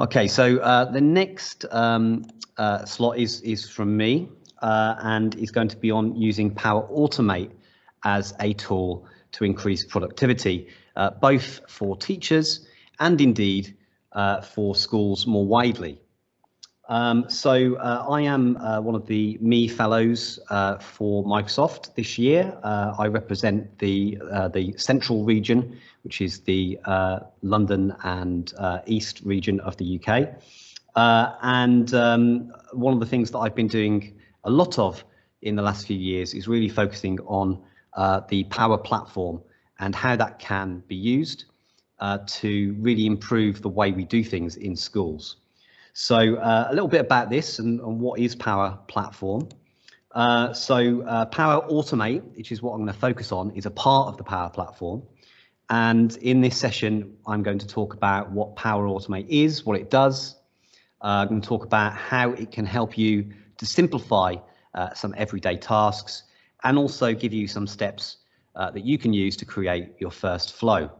Okay, so the next slot is from me and is going to be on using Power Automate as a tool to increase productivity, both for teachers and indeed for schools more widely. I am one of the MIE fellows for Microsoft this year. I represent the central region, which is the London and East region of the UK. One of the things that I've been doing a lot of in the last few years is really focusing on the Power Platform and how that can be used to really improve the way we do things in schools. So a little bit about this and what is Power Platform. Power Automate, which is what I'm going to focus on, is a part of the Power Platform. And in this session, I'm going to talk about what Power Automate is, what it does. I'm going to talk about how it can help you to simplify some everyday tasks and also give you some steps that you can use to create your first flow.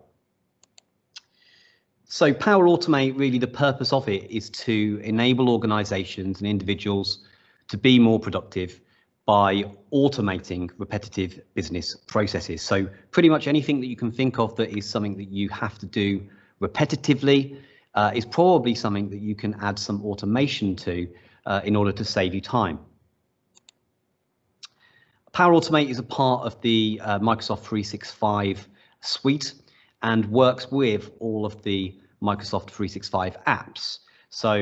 So Power Automate, really the purpose of it is to enable organisations and individuals to be more productive by automating repetitive business processes. So pretty much anything that you can think of that is something that you have to do repetitively is probably something that you can add some automation to in order to save you time. Power Automate is a part of the Microsoft 365 suite and works with all of the Microsoft 365 apps. So,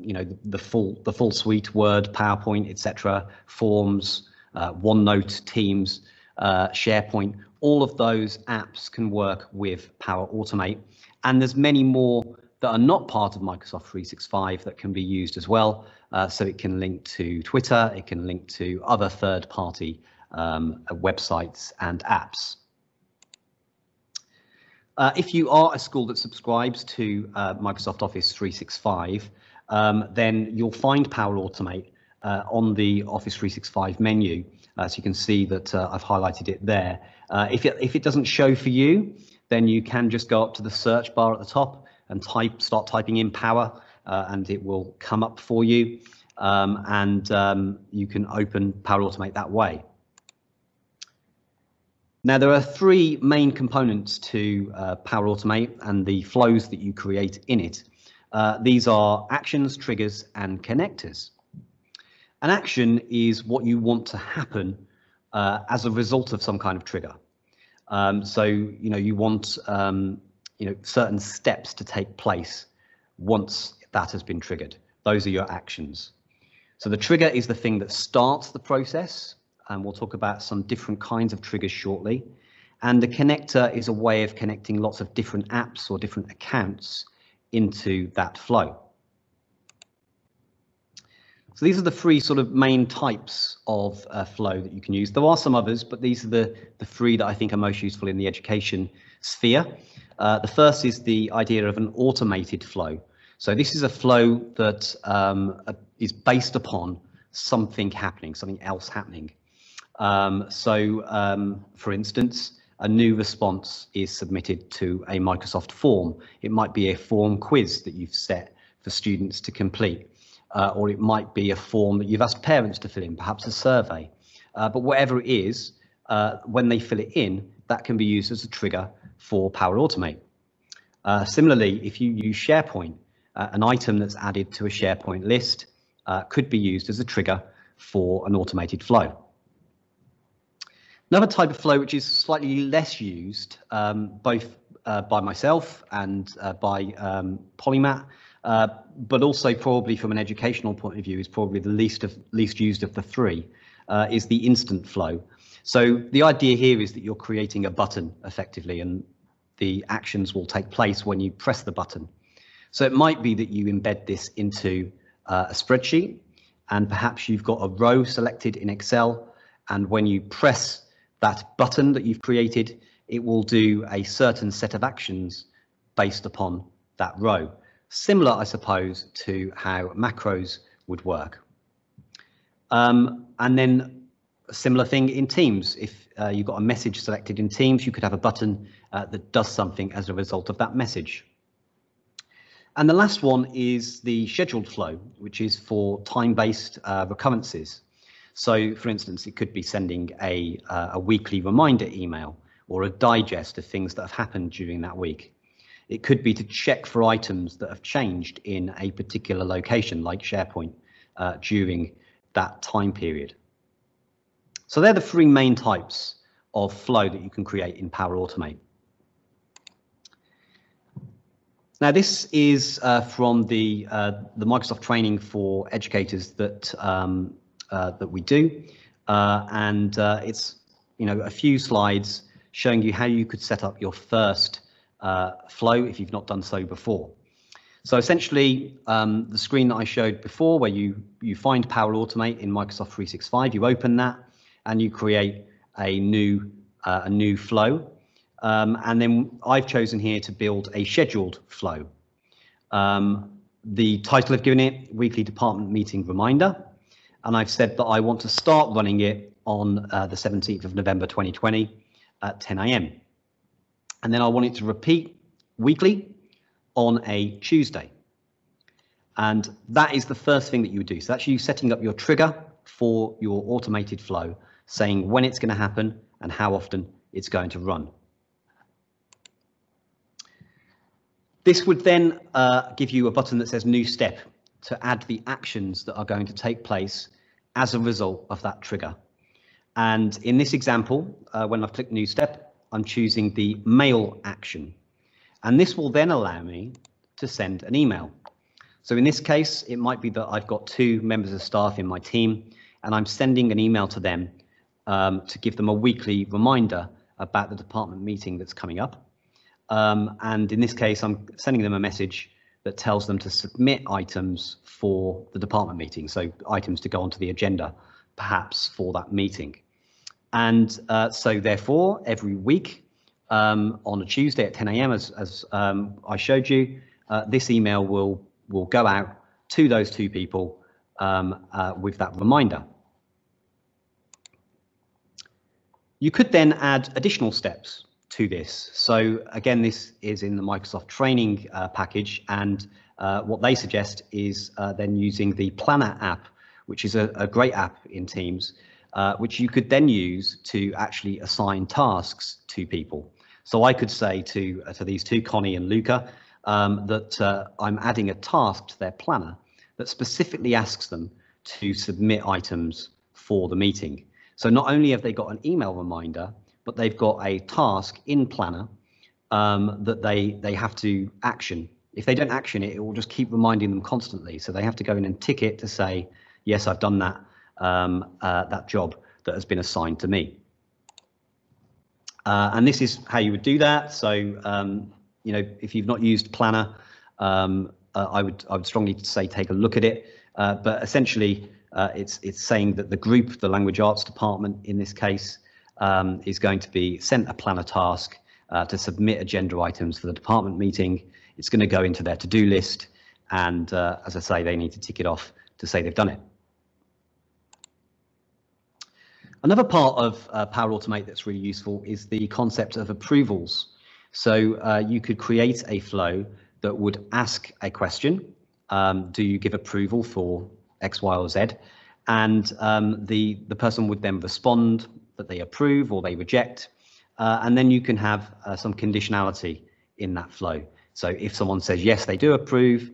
you know, the full suite, Word, PowerPoint, etc., Forms, OneNote, Teams, SharePoint, all of those apps can work with Power Automate. And there's many more that are not part of Microsoft 365 that can be used as well. So it can link to Twitter, it can link to other third-party websites and apps. If you are a school that subscribes to Microsoft Office 365, then you'll find Power Automate on the Office 365 menu. So you can see that I've highlighted it there. If it doesn't show for you, then you can just go up to the search bar at the top and start typing in Power, and it will come up for you. You can open Power Automate that way. Now, there are three main components to Power Automate and the flows that you create in it. These are actions, triggers, and connectors. An action is what you want to happen as a result of some kind of trigger. You know, you want you know, certain steps to take place once that has been triggered. Those are your actions. So the trigger is the thing that starts the process. And we'll talk about some different kinds of triggers shortly. And the connector is a way of connecting lots of different apps or different accounts into that flow. So these are the three sort of main types of flow that you can use. There are some others, but these are the three that I think are most useful in the education sphere. The first is the idea of an automated flow. So this is a flow that is based upon something happening, something else happening. For instance, a new response is submitted to a Microsoft form. It might be a form quiz that you've set for students to complete, or it might be a form that you've asked parents to fill in, perhaps a survey. But whatever it is, when they fill it in, that can be used as a trigger for Power Automate. Similarly, if you use SharePoint, an item that's added to a SharePoint list could be used as a trigger for an automated flow. Another type of flow which is slightly less used, both by myself and by PolyMAT, but also probably from an educational point of view is probably the least used of the three, is the instant flow. So the idea here is that you're creating a button effectively and the actions will take place when you press the button. So it might be that you embed this into a spreadsheet and perhaps you've got a row selected in Excel, and when you press that button that you've created, it will do a certain set of actions based upon that row. Similar, I suppose, to how macros would work. And then a similar thing in Teams. If you've got a message selected in Teams, you could have a button that does something as a result of that message. And the last one is the scheduled flow, which is for time-based recurrences. So, for instance, it could be sending a weekly reminder email or a digest of things that have happened during that week. It could be to check for items that have changed in a particular location, like SharePoint, during that time period. So they're the three main types of flow that you can create in Power Automate. Now, this is from the Microsoft training for educators that that we do, and it's a few slides showing you how you could set up your first flow if you've not done so before. So essentially, the screen that I showed before, where you find Power Automate in Microsoft 365, you open that and you create a new flow. And then I've chosen here to build a scheduled flow. The title I've given it, Weekly Department Meeting Reminder, and I've said that I want to start running it on the 17th of November 2020 at 10 AM. And then I want it to repeat weekly on a Tuesday. And that is the first thing that you would do. So that's you setting up your trigger for your automated flow, saying when it's going to happen and how often it's going to run. This would then give you a button that says new step to add the actions that are going to take place as a result of that trigger. And in this example, when I've clicked new step, I'm choosing the mail action. And this will then allow me to send an email. So in this case, it might be that I've got two members of staff in my team and I'm sending an email to them to give them a weekly reminder about the department meeting that's coming up. And in this case, I'm sending them a message that tells them to submit items for the department meeting. So items to go onto the agenda, perhaps for that meeting. And so therefore, every week on a Tuesday at 10 AM, as I showed you, this email will go out to those two people with that reminder. You could then add additional steps to this. So again, this is in the Microsoft training package, and what they suggest is then using the Planner app, which is a great app in Teams, which you could then use to actually assign tasks to people. So I could say to these two, Connie and Luca, that I'm adding a task to their planner that specifically asks them to submit items for the meeting. So not only have they got an email reminder, but they've got a task in Planner that they have to action. If they don't action it, it will just keep reminding them constantly. So they have to go in and tick it to say, yes, I've done that, that job that has been assigned to me. And this is how you would do that. So, if you've not used Planner, I would strongly say take a look at it. But essentially, it's saying that the group, the language arts department in this case, is going to be sent a planner task to submit agenda items for the department meeting. It's going to go into their to-do list, and as I say, they need to tick it off to say they've done it. Another part of Power Automate that's really useful is the concept of approvals. So you could create a flow that would ask a question, do you give approval for X, Y, or Z? And the person would then respond that they approve or they reject, and then you can have some conditionality in that flow. So if someone says yes, they do approve,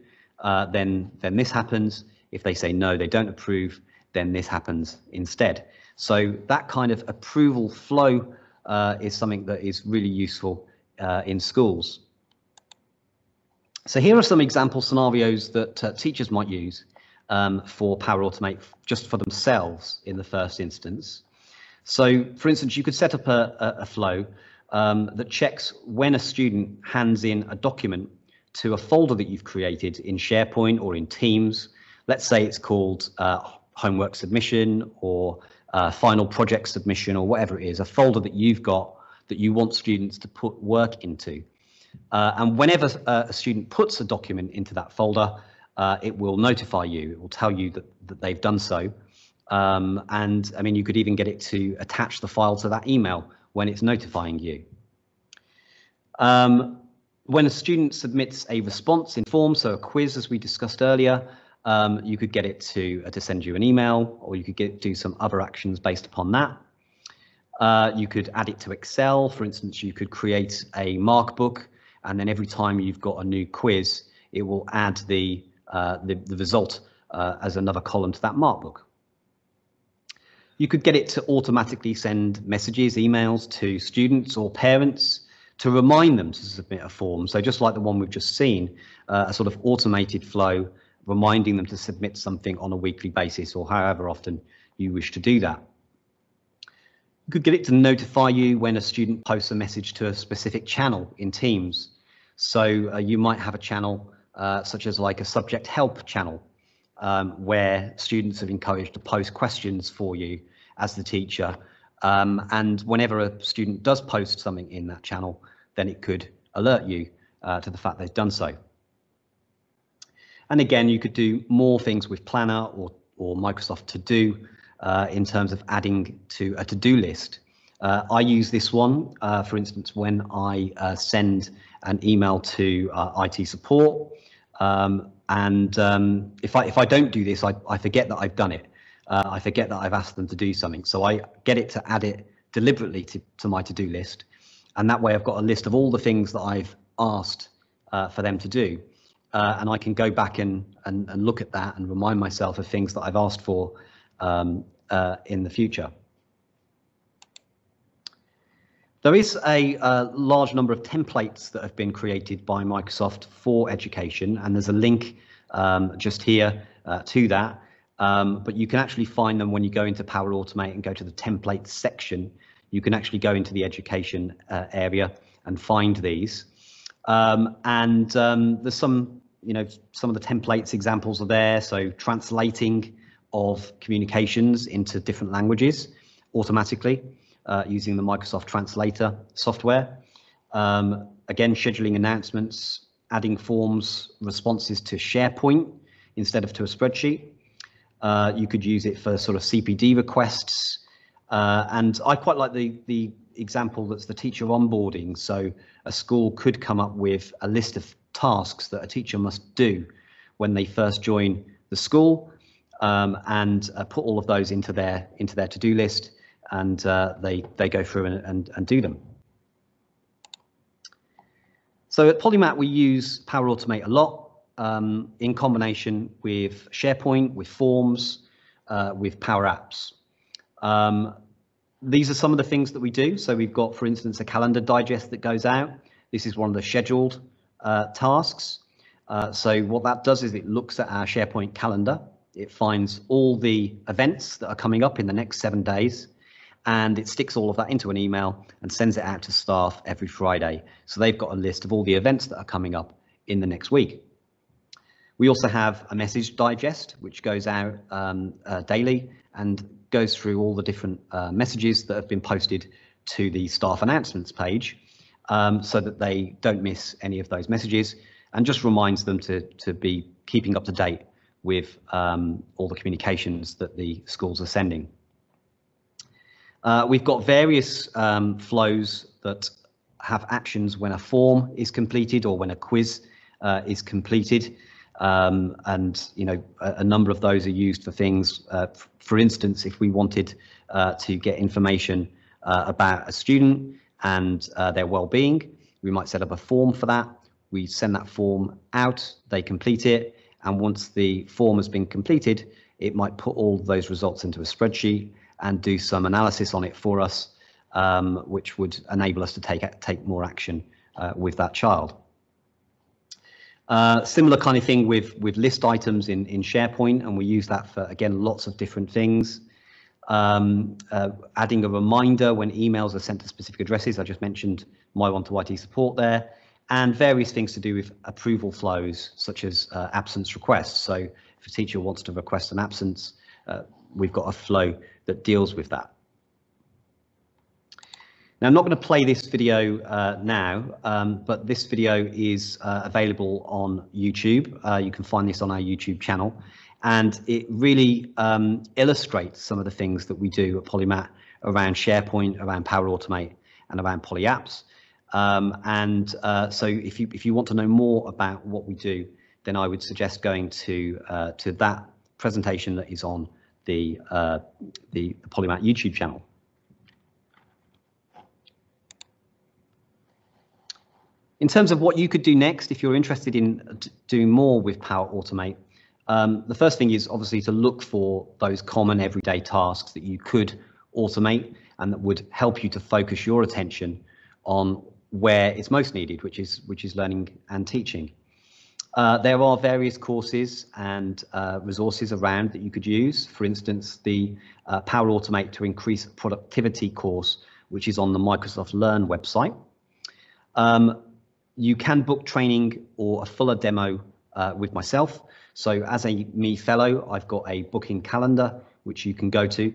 then this happens. If they say no, they don't approve, then this happens instead. So that kind of approval flow is something that is really useful in schools. So here are some example scenarios that teachers might use for Power Automate just for themselves in the first instance. So, for instance, you could set up a flow that checks when a student hands in a document to a folder that you've created in SharePoint or in Teams. Let's say it's called homework submission or final project submission or whatever it is, a folder that you've got that you want students to put work into. And whenever a student puts a document into that folder, it will notify you. It will tell you that they've done so. And I mean, you could even get it to attach the file to that email when it's notifying you. When a student submits a response in form, so a quiz as we discussed earlier, you could get it to send you an email, or you could do some other actions based upon that. You could add it to Excel. For instance, you could create a markbook, and then every time you've got a new quiz, it will add the result as another column to that markbook. You could get it to automatically send messages, emails to students or parents to remind them to submit a form. So just like the one we've just seen, a sort of automated flow reminding them to submit something on a weekly basis or however often you wish to do that. You could get it to notify you when a student posts a message to a specific channel in Teams. So you might have a channel such as like a subject help channel where students are encouraged to post questions for you as the teacher. And whenever a student does post something in that channel, then it could alert you to the fact they've done so. And again, you could do more things with Planner or Microsoft To Do in terms of adding to a to-do list. I use this one, for instance, when I send an email to IT support, and if I don't do this, I forget that I've done it. I forget that I've asked them to do something, so I get it to add it deliberately to my to-do list, and that way I've got a list of all the things that I've asked for them to do, and I can go back and look at that and remind myself of things that I've asked for in the future. There is a large number of templates that have been created by Microsoft for education, and there's a link just here to that. But you can actually find them when you go into Power Automate and go to the templates section. You can actually go into the education area and find these. There's some, some of the templates examples are there. So translating of communications into different languages automatically using the Microsoft Translator software. Again, scheduling announcements, adding forms, responses to SharePoint instead of to a spreadsheet. You could use it for sort of CPD requests, and I quite like the example that's the teacher onboarding. So a school could come up with a list of tasks that a teacher must do when they first join the school, and put all of those into their to-do list, and they go through and do them. So at PolyMAT we use Power Automate a lot. In combination with SharePoint, with Forms, with Power Apps. These are some of the things that we do. So we've got, for instance, a calendar digest that goes out. This is one of the scheduled tasks. So what that does is it looks at our SharePoint calendar. It finds all the events that are coming up in the next 7 days, and it sticks all of that into an email and sends it out to staff every Friday. So they've got a list of all the events that are coming up in the next week. We also have a message digest, which goes out daily and goes through all the different messages that have been posted to the staff announcements page, so that they don't miss any of those messages, and just reminds them to be keeping up to date with all the communications that the schools are sending. We've got various flows that have actions when a form is completed or when a quiz is completed. And a number of those are used for things. For instance, if we wanted to get information about a student and their well-being, we might set up a form for that. We send that form out, they complete it, and once the form has been completed, it might put all those results into a spreadsheet and do some analysis on it for us, which would enable us to take more action with that child. Similar kind of thing with list items in SharePoint, and we use that for, again, lots of different things. Adding a reminder when emails are sent to specific addresses. I just mentioned my one to IT support there, and various things to do with approval flows, such as absence requests. So if a teacher wants to request an absence, we've got a flow that deals with that. Now, I'm not going to play this video now, but this video is available on YouTube. You can find this on our YouTube channel, and it really illustrates some of the things that we do at PolyMAT around SharePoint, around Power Automate, and around PolyApps. So if you want to know more about what we do, then I would suggest going to that presentation that is on the PolyMAT YouTube channel. In terms of what you could do next, if you're interested in doing more with Power Automate, the first thing is obviously to look for those common everyday tasks that you could automate and that would help you to focus your attention on where it's most needed, which is learning and teaching. There are various courses and resources around that you could use. For instance, the Power Automate to Increase Productivity course, which is on the Microsoft Learn website. You can book training or a fuller demo with myself. So as a MIE fellow, I've got a booking calendar which you can go to.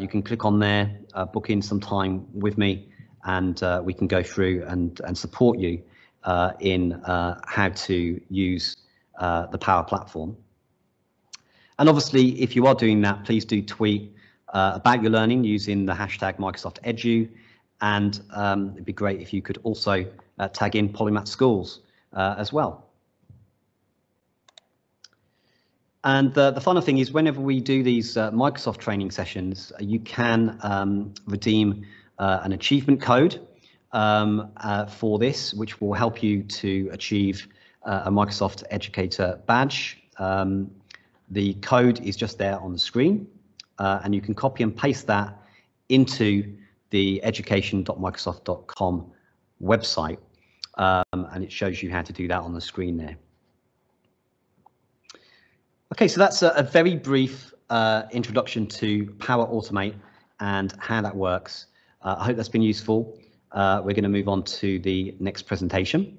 You can click on there, book in some time with me, and we can go through and support you in how to use the Power Platform. And obviously, if you are doing that, please do tweet about your learning using the hashtag #MicrosoftEdu, and it'd be great if you could also tag in PolyMAT Schools as well. And the final thing is, whenever we do these Microsoft training sessions, you can redeem an achievement code for this, which will help you to achieve a Microsoft Educator badge. The code is just there on the screen, and you can copy and paste that into the education.microsoft.com website, and it shows you how to do that on the screen there. Okay, so that's a very brief introduction to Power Automate and how that works. I hope that's been useful. We're going to move on to the next presentation.